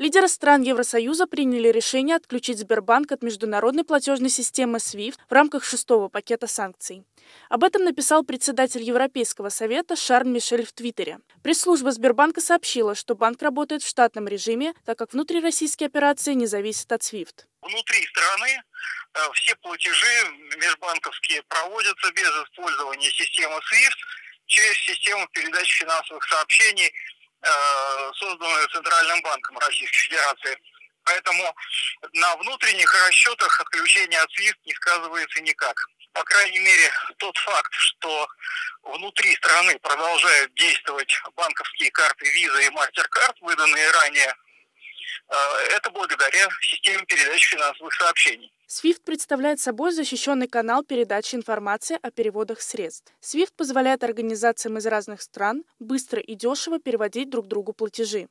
Лидеры стран Евросоюза приняли решение отключить Сбербанк от международной платежной системы SWIFT в рамках 6-го пакета санкций. Об этом написал председатель Европейского совета Шарль Мишель в Твиттере. Пресс-служба Сбербанка сообщила, что банк работает в штатном режиме, так как внутрироссийские операции не зависят от SWIFT. Внутри страны все платежи межбанковские проводятся без использования системы SWIFT через систему передач финансовых сообщений, созданную Центральным банком Российской Федерации. Поэтому на внутренних расчетах отключение от SWIFT не сказывается никак. По крайней мере, тот факт, что внутри страны продолжают действовать банковские карты Visa и Mastercard, выданные ранее, это благодаря системе передач финансовых сообщений. SWIFT представляет собой защищенный канал передачи информации о переводах средств. SWIFT позволяет организациям из разных стран быстро и дешево переводить друг другу платежи.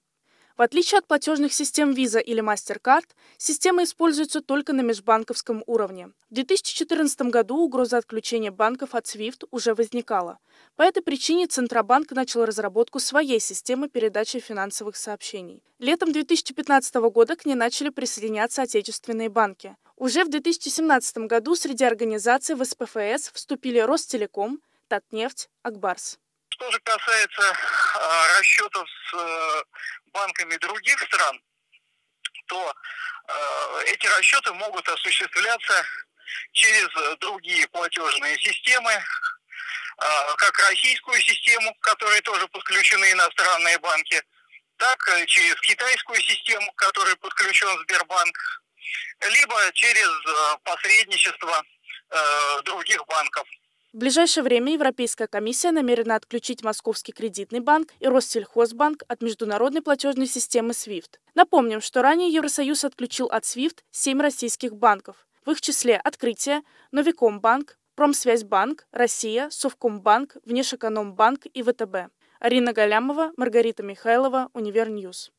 В отличие от платежных систем Visa или Mastercard, система используется только на межбанковском уровне. В 2014 году угроза отключения банков от SWIFT уже возникала. По этой причине Центробанк начал разработку своей системы передачи финансовых сообщений. Летом 2015 года к ней начали присоединяться отечественные банки. Уже в 2017 году среди организаций в СПФС вступили Ростелеком, Татнефть, Акбарс. Что же касается расчетов с банками других стран, то эти расчеты могут осуществляться через другие платежные системы, как российскую систему, к которой тоже подключены иностранные банки, так и через китайскую систему, к которой подключен Сбербанк, либо через посредничество других банков. В ближайшее время Европейская комиссия намерена отключить Московский кредитный банк и Россельхозбанк от международной платежной системы SWIFT. Напомним, что ранее Евросоюз отключил от SWIFT 7 российских банков, в их числе Открытие, Новикомбанк, Промсвязьбанк, Россия, Совкомбанк, Внешэкономбанк и ВТБ. Арина Галямова, Маргарита Михайлова, Универньюз.